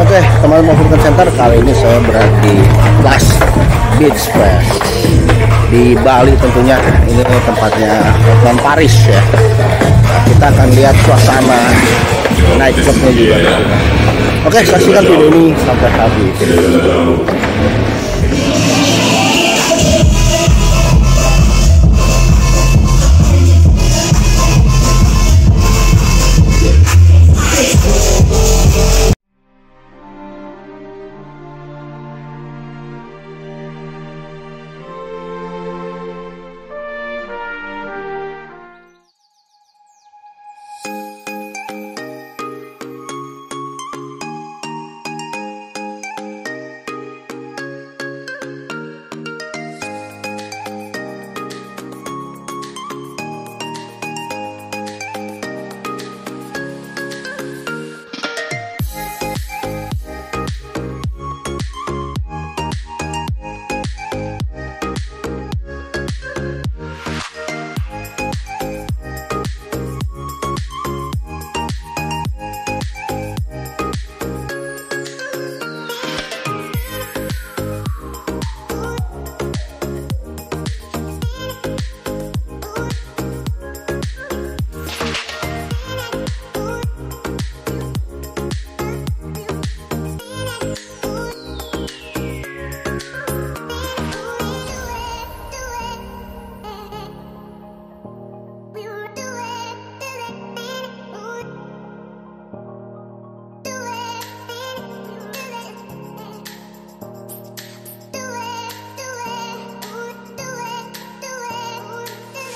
Oke, teman-teman Furqoncenter, kali ini saya berada di Atlas Beach Fest di Bali tentunya. Ini tempatnya Hotman Paris ya. Kita akan lihat suasana night clubnya juga. Oke, saksikan video ini sampai habis.